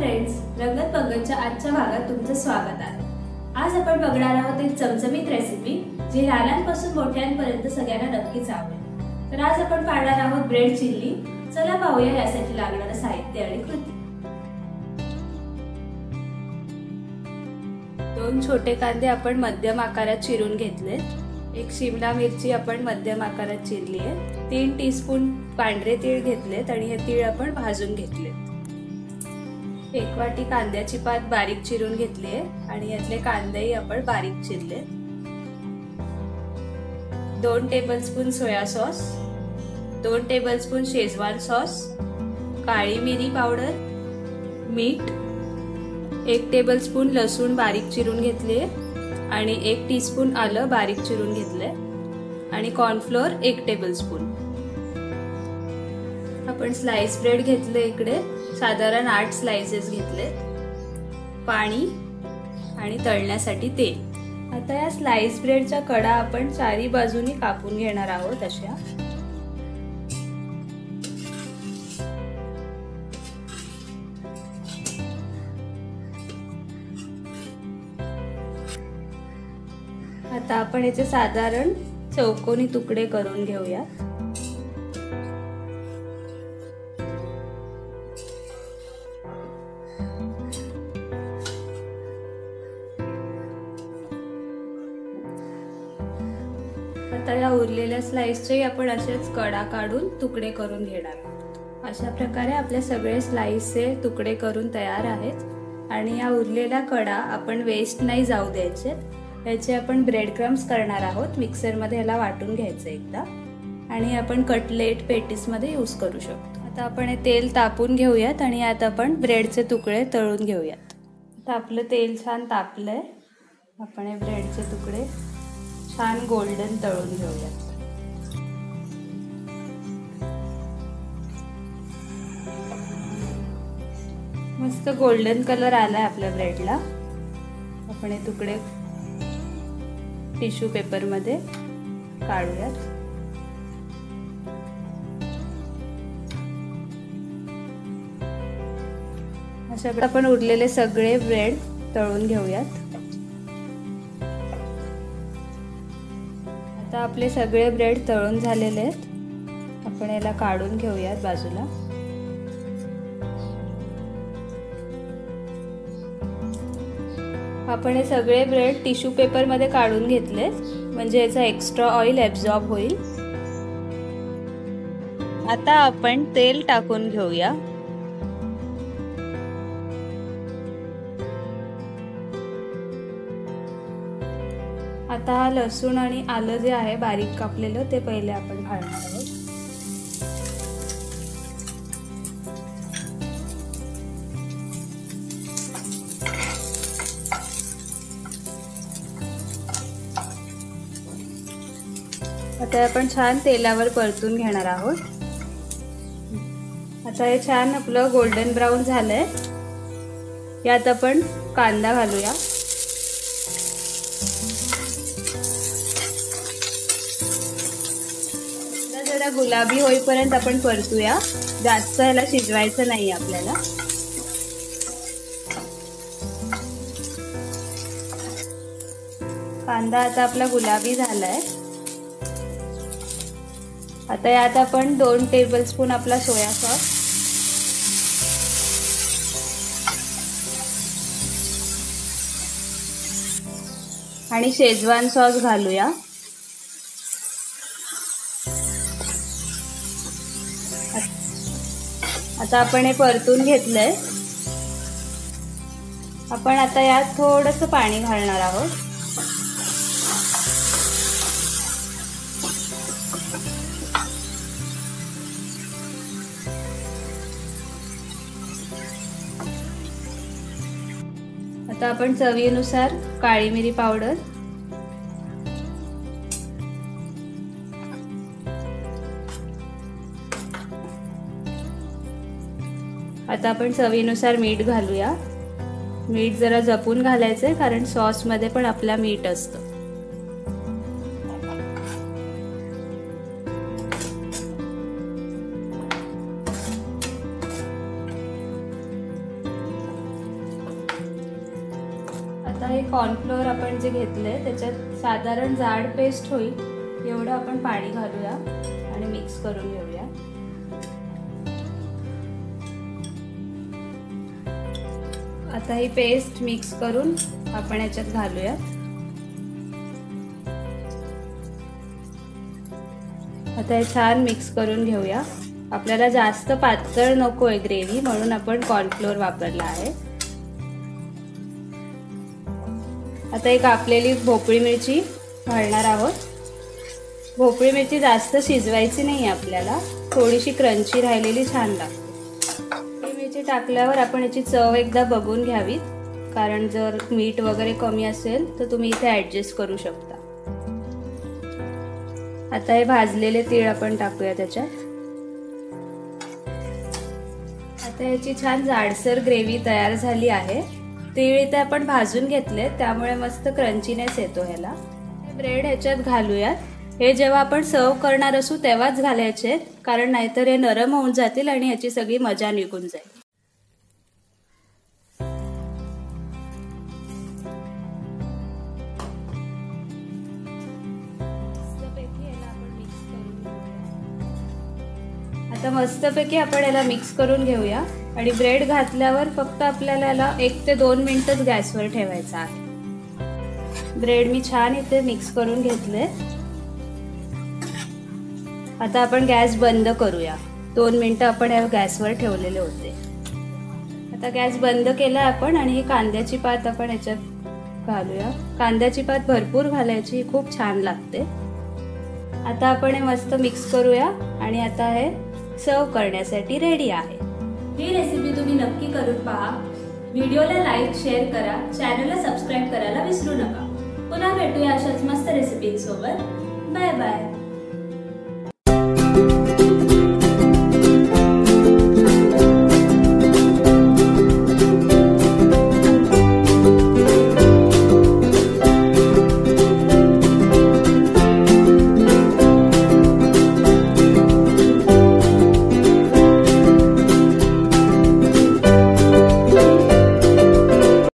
Friends, रंगत पंगतच्या आजच्या भागात तुमचं स्वागत आहे। आज आपण बघणार आहोत एक चमचमीत रेसिपी जी लहानांपासून मोठ्यांपर्यंत सगळ्यांना नक्कीच आवडेल। तर आज आपण पाहणार आहोत ब्रेड चिल्ली। चला पाहूया यासाठी लागणारे साहित्य आणि कृती। दोन छोटे कांदे आपण मध्यम आकारात चिरून घेतलेत। एक शिमला मिरची आपण मध्यम आकारात चिरली आहे। 3 टीस्पून पांढरे तीळ घेतलेत आणि हे तीळ आपण भाजून घेतलेत। एक वाटी कांद्याची पात बारीक चिरून घेतली आहे आणि यातले कांदेही आपण बारीक चिरले। 2 tablespoon soya sauce, 2 tablespoon Schezwan sauce, काळी मिरी पावडर, मीठ, 1 टेबलस्पून लसूण बारीक चिरून घेतले आणि 1 टीस्पून आलं बारीक चिरून घेतले आणि कॉर्नफ्लोअर 1 टेबलस्पून। आपण स्लाइस ब्रेड घेतले, इकडे साधारण 8 स्लाइसेस घेतले। पाणी आणि तळण्यासाठी तेल। आता या स्लाइस ब्रेडचा कडा आपण चारी बाजूनी कापून घेणार आहोत अशा। आता आपण याचे साधारण चौकोनी तुकडे करून घेऊया। आता या उरलेल्या स्लाइसचे आपण असेच कडा काढून तुकडे करून घेणार आहोत। अशा प्रकारे आपले सगळे स्लाइसचे तुकडे करून तयार आहेत आणि या उरलेला कडा आपण वेस्ट नाही जाऊ द्यायचे। याचे आपण ब्रेड क्रम्स करणार आहोत। मिक्सर मध्ये याला वाटून घ्यायचं एकदा आणि आपण कटलेट पेटीस मध्ये यूज करू शकतो। आता आपण हे तेल तापून घेऊयात आणि यात आपण ब्रेडचे तुकडे तळून घेऊयात। आता आपलं तेल छान तापलंय। आपण हे ब्रेडचे तुकडे छान गोल्डन तळून घेऊयात। मस्त गोल्डन कलर आलाय आपल्या ब्रेडला। आपण हे तुकडे टिश्यू पेपर मध्ये काढूयात। अशाप्रकारे आपण उरलेले सगळे ब्रेड तळून घेऊयात। आता आपले सगळे ब्रेड तळून झालेले आहेत। आपण याला काढून घेऊयात बाजूला। आपण हे सगळे ब्रेड टिश्यू पेपर मध्ये काढून घेतलेत म्हणजे याचा एक्स्ट्रा ऑइल ॲब्सॉर्ब होईल। आता आपण तेल टाकून घेऊया। आता हा लसूण आणि आलं जे आहे बारीक कापलेलं ते पहिले आपण घालणार आहोत। आता आपण छान तेलावर परतून घेणार आहोत। आता हे छान आपलं गोल्डन ब्राऊन झालंय। यात आपण कांदा घालूया। गुलाबी होईपर्यंत आपण परतूया। जास्त याला शिजवायचं नाही आपल्याला। कांदा आता आपला गुलाबी झालाय। आता यात आपण 2 टेबलस्पून आपला सोया सॉस, आणि शेजवान सॉस घालूया। आता आपण हे परतून घेतलंय। आपण आता यात थोडंसं पाणी घालणार आहोत। आता आपण चवीनुसार काळी मिरी पावडर, आता आपण चवीनुसार मीठ घालूया। मीठ जरा जपून घालायचं आहे कारण सॉस मध्ये पण आपला मीठ असतं। हे कॉर्नफ्लोअर आपण जे घेतले त्याच्यात साधारण जाड पेस्ट होईल एवढं आपण पाणी घालूया आणि मिक्स करून घेऊया। आता ही पेस्ट मिक्स करून आपण याच्यात घालूया। आता हे छान मिक्स करून घेऊया। आपल्याला जास्त पातळ नको आहे ग्रेव्ही म्हणून आपण कॉर्नफ्लोअर वापरला आहे। आता एक कापलेली भोपळी मिरची घालणार आहोत। भोपळी मिरची जास्त शिजवायची नाही, आपल्याला थोडीशी क्रंची राहिलेली छान लागते। ही मिरची टाकल्यावर आपण याची चव एकदा बघून घ्यावीत, कारण जर मीठ वगैरे कमी असेल तर तुम्ही इथे ॲडजस्ट करू शकता। आता हे भाजलेले तीळ आपण टाकूया त्याच्यात। आता याची छान जाडसर ग्रेव्ही तयार झाली आहे। तीळ इथे आपण भाजून घेतले त्यामुळे मस्त क्रंचीनेस येतो। ह्याला ब्रेड ह्याच्यात घालूयात। हे जेव्हा आपण सर्व करणार असू तेव्हाच घालायचे, कारण नाहीतर हे नरम होऊन जातील आणि ह्याची सगळी मजा निघून जाईल। आता मस्तपैकी आपण याला मिक्स करून घेऊया आणि ब्रेड घातल्यावर फक्त आपल्याला याला 1 ते 2 मिनिटच गॅसवर ठेवायचा आहे। ब्रेड मी छान इथे मिक्स करून घेतले। आता आपण गॅस बंद करूया। 2 मिनिटं आपण या गॅसवर ठेवलेले होते। आता गॅस बंद केला आपण आणि ही कांद्याची पात आपण याच्यात घालूया। कांद्याची पात भरपूर घालायची, खूप छान लागते। आता आपण हे मस्त मिक्स करूया आणि आता हे सर्व करण्यासाठी रेडी आहे। ही रेसिपी तुम्ही नक्की करून पहा। व्हिडिओला लाईक शेअर करा, चॅनलला सबस्क्राईब करायला विसरू नका। पुन्हा भेटूया अशाच मस्त रेसिपींसोबत। Bye bye.